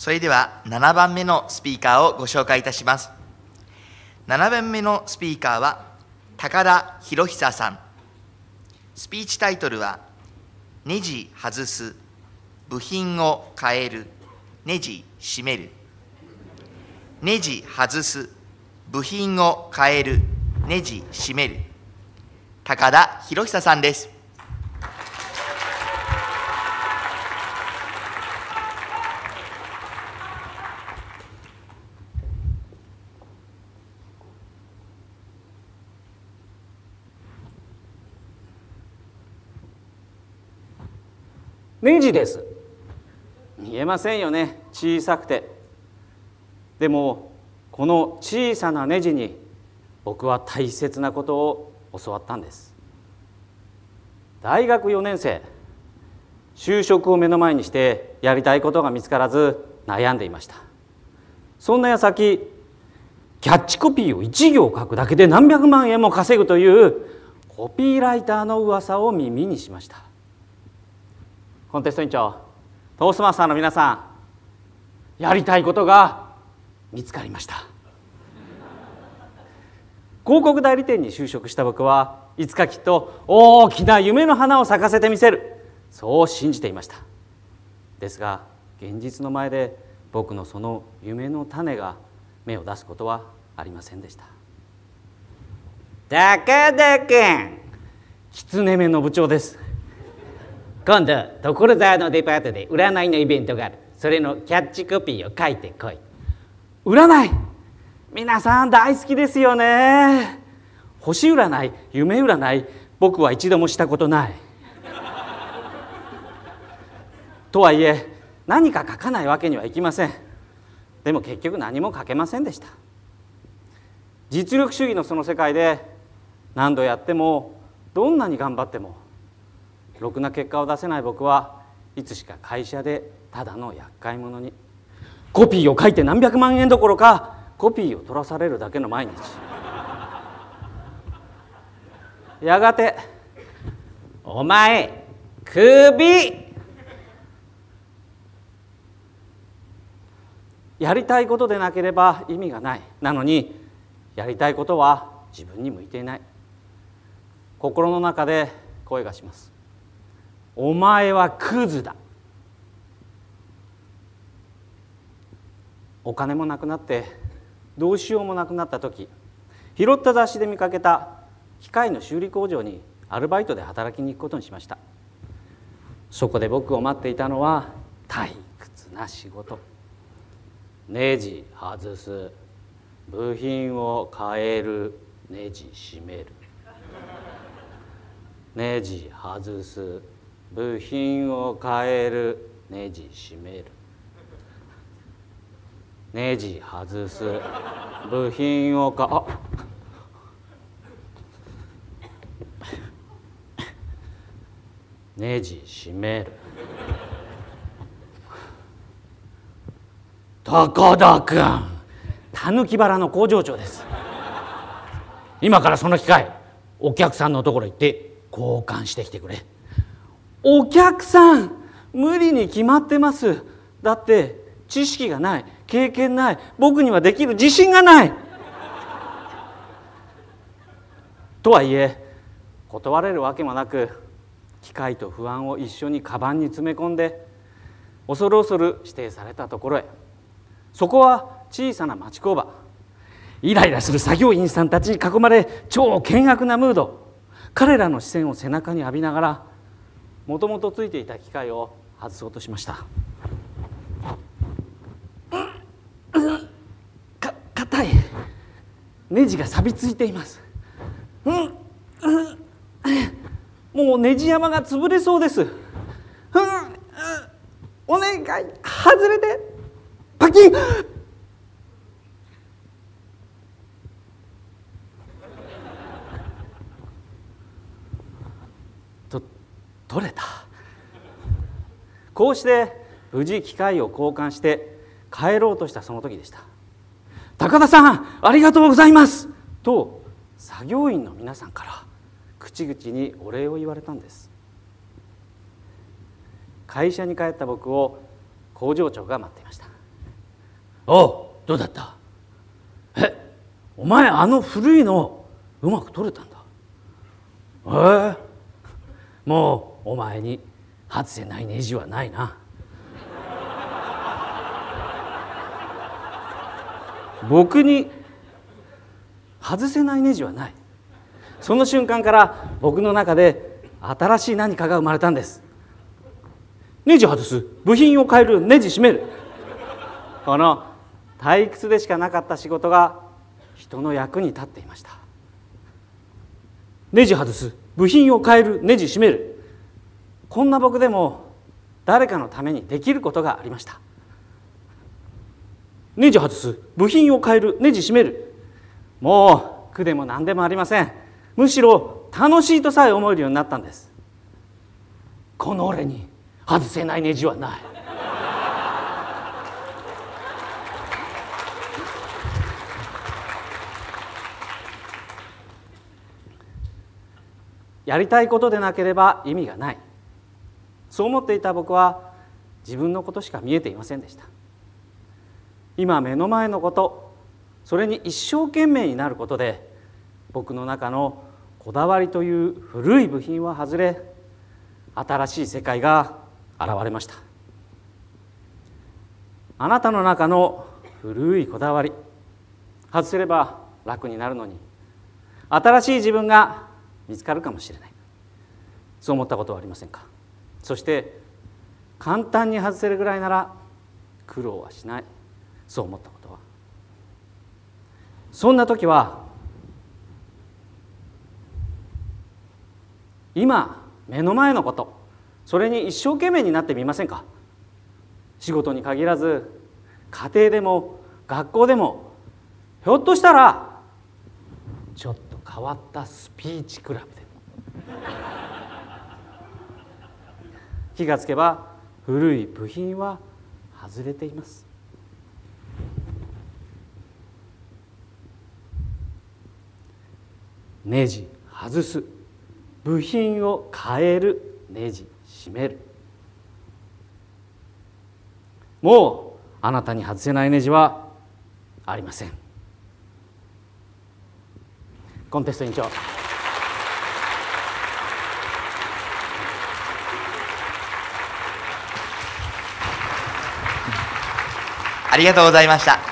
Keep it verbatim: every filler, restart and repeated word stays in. それではななばんめのスピーカーをご紹介いたします。ななばんめのスピーカーは高田博久さん。スピーチタイトルはネジ外す、部品を変える、ネジ締める。ネジ外す、部品を変える、ネジ締める。高田博久さんです。ネジです。見えませんよね、小さくて。でもこの小さなネジに僕は大切なことを教わったんです。大学よねんせい、就職を目の前にしてやりたいことが見つからず悩んでいました。そんな矢先、キャッチコピーをいちぎょう書くだけで何百万円も稼ぐというコピーライターの噂を耳にしました。コンテスト委員長、トーストマスターの皆さん、やりたいことが見つかりました。広告代理店に就職した僕は、いつかきっと大きな夢の花を咲かせてみせる、そう信じていました。ですが現実の前で僕のその夢の種が芽を出すことはありませんでした。高田君、狐目の部長です。今度所沢のデパートで占いのイベントがある。それのキャッチコピーを書いてこい。占い、皆さん大好きですよね。星占い、夢占い、僕は一度もしたことないとはいえ、何か書かないわけにはいきません。でも結局何も書けませんでした。実力主義のその世界で、何度やってもどんなに頑張ってもろくな結果を出せない僕は、いつしか会社でただの厄介者に。コピーを書いて何百万円どころか、コピーを取らされるだけの毎日。やがて「お前クビ!」やりたいことでなければ意味がない。なのにやりたいことは自分に向いていない。心の中で声がします。お前はクズだ。お金もなくなってどうしようもなくなった時、拾った雑誌で見かけた機械の修理工場にアルバイトで働きに行くことにしました。そこで僕を待っていたのは退屈な仕事。ネジ外す、部品を変える、ネジ締める。ネジ外す、部品を変える、ネジ締める。ネジ外す、部品をかあネジ締める。高田君、狸原の工場長です。今からその機械、お客さんのところ行って交換してきてくれ。お客さん、無理に決まってます。だって知識がない、経験ない、僕にはできる自信がないとはいえ、断れるわけもなく、機械と不安を一緒にカバンに詰め込んで、恐る恐る指定されたところへ。そこは小さな町工場。イライラする作業員さんたちに囲まれ、超険悪なムード。彼らの視線を背中に浴びながら、もともとついていた機械を外そうとしました。硬い。ネジが錆びついています。うんうん、もうネジ山が潰れそうです。うんうん、お願い、外れて。パキン。と、取れた。こうして無事機械を交換して帰ろうとしたその時でした。高田さん、ありがとうございますと作業員の皆さんから口々にお礼を言われたんです。会社に帰った僕を工場長が待っていました。おう、どうだった？え、お前あの古いのうまく撮れたんだ。えー、もうお前に外せないネジはないな。僕に外せないネジはない。その瞬間から僕の中で新しい何かが生まれたんです。ネジ外す、部品を変える、ネジ締める、この退屈でしかなかった仕事が人の役に立っていました。ネジ外す、部品を変える、ネジ締める、こんな僕でも誰かのためにできることがありました。ネジ外す、部品を変える、ネジ締める、もう苦でも何でもありません。むしろ楽しいとさえ思えるようになったんです。この俺に外せないネジはない。やりたいことでなければ意味がない。そう思っていた僕は自分のことしか見えていませんでした。今目の前のこと、それに一生懸命になることで僕の中のこだわりという古い部品は外れ、新しい世界が現れました。あなたの中の古いこだわり、外せれば楽になるのに、新しい自分が見つかるかもしれない。そう思ったことはありませんか？そして簡単に外せるぐらいなら苦労はしない。そう思ったことは、そんな時は今目の前のこと、それに一生懸命になってみませんか？仕事に限らず家庭でも学校でも、ひょっとしたらちょっと変わったスピーチクラブでも気がつけば古い部品は外れています。ネジ外す、部品を変える、ネジ締める、もうあなたに外せないネジはありません。コンテスト委員長、ありがとうございました。